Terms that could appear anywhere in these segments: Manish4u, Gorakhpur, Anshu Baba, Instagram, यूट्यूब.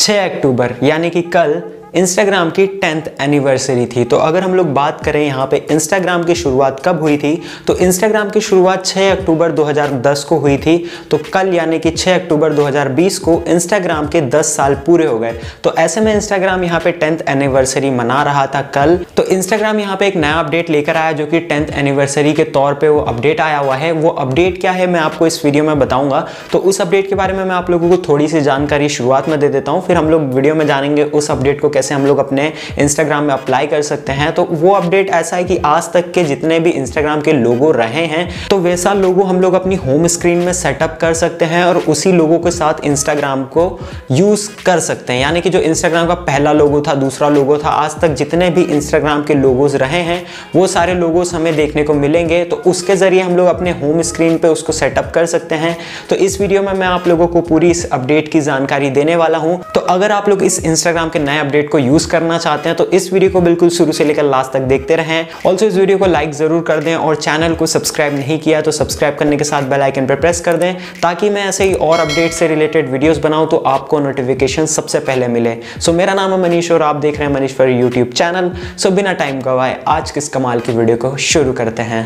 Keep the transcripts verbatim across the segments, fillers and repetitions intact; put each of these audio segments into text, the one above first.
छह अक्टूबर यानी कि कल इंस्टाग्राम की टेंथ एनिवर्सरी थी। तो अगर हम लोग बात करें यहाँ पे इंस्टाग्राम की शुरुआत कब हुई थी, तो इंस्टाग्राम की शुरुआत छह अक्टूबर दो हज़ार दस को हुई थी। तो कल यानी कि छह अक्टूबर दो हज़ार बीस को इंस्टाग्राम के दस साल पूरे हो गए। तो ऐसे में इंस्टाग्राम यहाँ पे टेंथ एनिवर्सरी मना रहा था कल। तो इंस्टाग्राम यहाँ पे एक नया अपडेट लेकर आया जो कि टेंथ एनिवर्सरी के तौर पर वो अपडेट आया हुआ है। वो अपडेट क्या है मैं आपको इस वीडियो में बताऊँगा। तो उस अपडेट के बारे में मैं आप लोगों को थोड़ी सी जानकारी शुरुआत में दे देता हूँ, फिर हम लोग वीडियो में जानेंगे उस अपडेट को कैसे हम लोग अपने इंस्टाग्राम में अप्लाई कर सकते हैं। तो वो अपडेट ऐसा है कि आज तक के जितने भी इंस्टाग्राम के लोगो रहे हैं तो वैसा लोगो हम लोग अपनी होम स्क्रीन में सेटअप कर सकते हैं और उसी लोगो के साथ इंस्टाग्राम को यूज कर सकते हैं। यानी कि जो इंस्टाग्राम का पहला लोगो था, दूसरा लोगो था, आज तक जितने भी इंस्टाग्राम के लोगोज रहे हैं वो सारे लोगोज हमें देखने को मिलेंगे। तो उसके जरिए हम लोग अपने होम स्क्रीन पर उसको सेटअप कर सकते हैं। तो इस वीडियो में मैं आप लोगों को पूरी इस अपडेट की जानकारी देने वाला हूं। तो अगर आप लोग इस इंस्टाग्राम के नए अपडेट को यूज करना चाहते हैं तो इस वीडियो को बिल्कुल शुरू से लेकर लास्ट तक देखते रहें। ऑल्सो इस वीडियो को लाइक जरूर कर दें और चैनल को सब्सक्राइब नहीं किया तो सब्सक्राइब करने के साथ बेल आइकन पर प्रेस कर दें ताकि मैं ऐसे ही और अपडेट से रिलेटेड वीडियोस बनाऊं तो आपको नोटिफिकेशन सबसे पहले मिले। सो मेरा नाम है मनीष और आप देख रहे हैं Manish for you यूट्यूब channel. So बिना टाइम गवाए आज किस कमाल की वीडियो को शुरू करते हैं।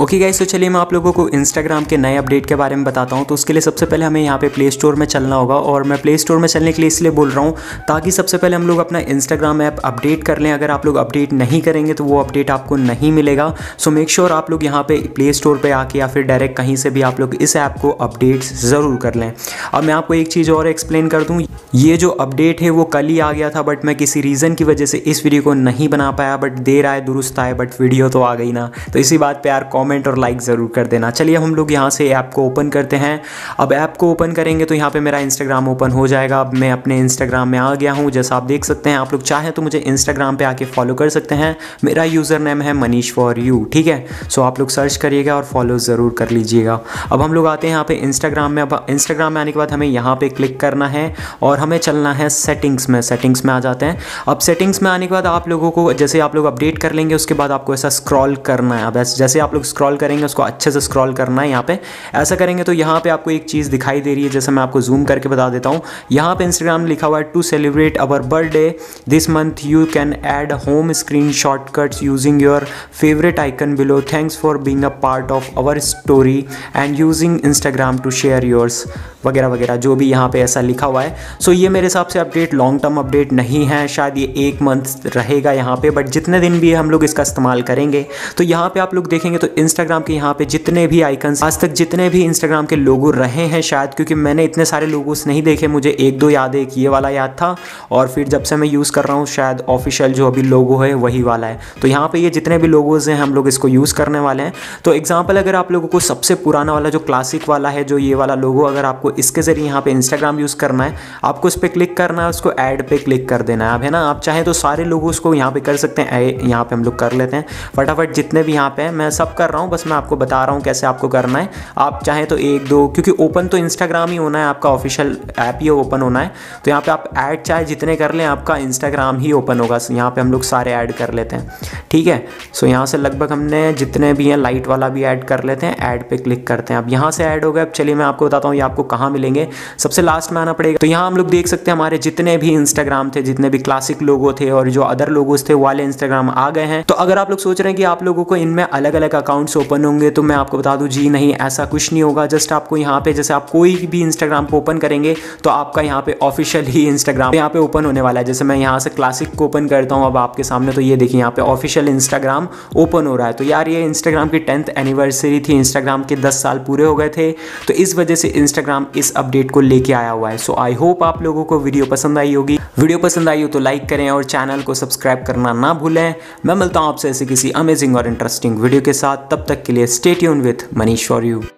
ओके गाइस, तो चलिए मैं आप लोगों को इंस्टाग्राम के नए अपडेट के बारे में बताता हूँ। तो उसके लिए सबसे पहले हमें यहाँ पे प्ले स्टोर में चलना होगा और मैं प्ले स्टोर में चलने के लिए इसलिए बोल रहा हूँ ताकि सबसे पहले हम लोग अपना इंस्टाग्राम ऐप अपडेट कर लें। अगर आप लोग अपडेट नहीं करेंगे तो वो अपडेट आपको नहीं मिलेगा। सो मेक श्योर आप लोग यहाँ पे प्ले स्टोर पर आके या फिर डायरेक्ट कहीं से भी आप लोग इस ऐप को अपडेट ज़रूर कर लें। अब मैं आपको एक चीज़ और एक्सप्लेन कर दूँ, ये जो अपडेट है वो कल ही आ गया था बट मैं किसी रीज़न की वजह से इस वीडियो को नहीं बना पाया। बट देर आए दुरुस्त आए, बट वीडियो तो आ गई ना। तो इसी बात पर यार कॉमेंट और लाइक जरूर कर देना। चलिए हम लोग यहाँ से ऐप को ओपन करते हैं। अब ऐप को ओपन करेंगे तो यहाँ पे मेरा इंस्टाग्राम ओपन हो जाएगा। अब मैं अपने इंस्टाग्राम में आ गया हूँ। जैसा आप देख सकते हैं, आप लोग चाहें तो मुझे इंस्टाग्राम पे आके फॉलो कर सकते हैं। मेरा यूज़र नेम है मनीष फॉर यू, ठीक है। सो आप लोग सर्च करिएगा और फॉलो ज़रूर कर लीजिएगा। अब हम लोग आते हैं यहाँ पे इंस्टाग्राम में। अब इंस्टाग्राम में आने के बाद हमें यहाँ पे क्लिक करना है और हमें चलना है सेटिंग्स में। सेटिंग्स में आ जाते हैं। अब सेटिंग्स में आने के बाद आप लोगों को जैसे आप लोग अपडेट कर लेंगे उसके बाद आपको ऐसा स्क्रॉल करना है। अब जैसे आप लोग स्क्रॉल करेंगे उसको अच्छे से स्क्रॉल करना है। यहाँ पे ऐसा करेंगे तो यहाँ पे आपको एक चीज़ दिखाई दे रही है, जैसे मैं आपको जूम करके बता देता हूँ। यहाँ पे इंस्टाग्राम लिखा हुआ है to celebrate our birthday this month you can add home screen shortcuts using your favourite icon below. Thanks for being a part of our story and using Instagram to share yours वगैरह वगैरह, जो भी यहाँ पे ऐसा लिखा हुआ है। सो ये मेरे हिसाब से अपडेट लॉन्ग टर्म अपडेट नहीं है, शायद ये एक मंथ रहेगा यहाँ पे। बट जितने दिन भी हम लोग इसका इस्तेमाल करेंगे तो यहाँ पे आप लोग देखेंगे तो इंस्टाग्राम के यहाँ पे जितने भी आइकन्स आज तक जितने भी इंस्टाग्राम के लोगो रहे हैं, शायद क्योंकि मैंने इतने सारे लोगोस नहीं देखे, मुझे एक दो याद है। एक ये वाला याद था और फिर जब से मैं यूज़ कर रहा हूँ शायद ऑफिशियल जो अभी लोगो है वही वाला है। तो यहाँ पे ये जितने भी लोगोज़ हैं हम लोग इसको यूज़ करने वाले हैं। तो एग्जाम्पल अगर आप लोगों को सबसे पुराना वाला जो क्लासिक वाला है जो ये वाला लोगो, अगर आपको इसके ज़रिए यहाँ पे इंस्टाग्राम यूज़ करना है, आपको उस पर क्लिक करना है, उसको ऐड पे क्लिक कर देना है। अब है ना, आप चाहें तो सारे लोगों उसको यहाँ पे कर सकते हैं। यहाँ पे हम लोग कर लेते हैं फटाफट जितने भी यहाँ पे हैं, मैं सब कर रहा हूँ, बस मैं आपको बता रहा हूँ कैसे आपको करना है। आप चाहें तो एक दो, क्योंकि ओपन तो इंस्टाग्राम ही होना है, आपका ऑफिशियल ऐप ही ओपन होना है। तो यहाँ पर आप ऐड चाहे जितने कर लें, आपका इंस्टाग्राम ही ओपन होगा। यहाँ पर हम लोग सारे ऐड कर लेते हैं, ठीक है। सो यहाँ से लगभग हमने जितने भी हैं, लाइट वाला भी ऐड कर लेते हैं, ऐड पे क्लिक करते हैं। अब यहाँ से ऐड हो गए। अब चलिए मैं आपको बताता हूँ ये आपको कहाँ मिलेंगे। सबसे लास्ट में आना पड़ेगा। तो यहाँ हम लोग देख सकते हैं हमारे जितने भी इंस्टाग्राम थे, जितने भी क्लासिक लोगो थे और जो अदर लोगोस थे वाले इंस्टाग्राम आ गए हैं। तो अगर आप लोग सोच रहे हैं कि आप लोगों को इनमें अलग अलग अकाउंट्स ओपन होंगे तो मैं आपको बता दूं, जी नहीं, ऐसा कुछ नहीं होगा। जस्ट आपको यहाँ पे जैसे आप कोई भी इंस्टाग्राम को ओपन करेंगे तो आपका यहाँ पे ऑफिशियल ही इंस्टाग्राम यहाँ पे ओपन होने वाला है। जैसे मैं यहाँ से क्लासिक को ओपन करता हूँ अब आपके सामने, तो ये देखिए यहाँ पे ऑफिशियल इंस्टाग्राम ओपन हो रहा है। तो यार ये इंस्टाग्राम की टेंथ एनिवर्सरी थी, इंस्टाग्राम के दस साल पूरे हो गए थे, तो इस वजह से इंस्टाग्राम इस अपडेट को लेके आया हुआ है। सो आई होप आप लोगों को वीडियो पसंद आई होगी। वीडियो पसंद आई हो तो लाइक करें और चैनल को सब्सक्राइब करना ना भूलें। मैं मिलता हूँ आपसे ऐसे किसी अमेजिंग और इंटरेस्टिंग वीडियो के साथ। तब तक के लिए stay tune with Manish for you.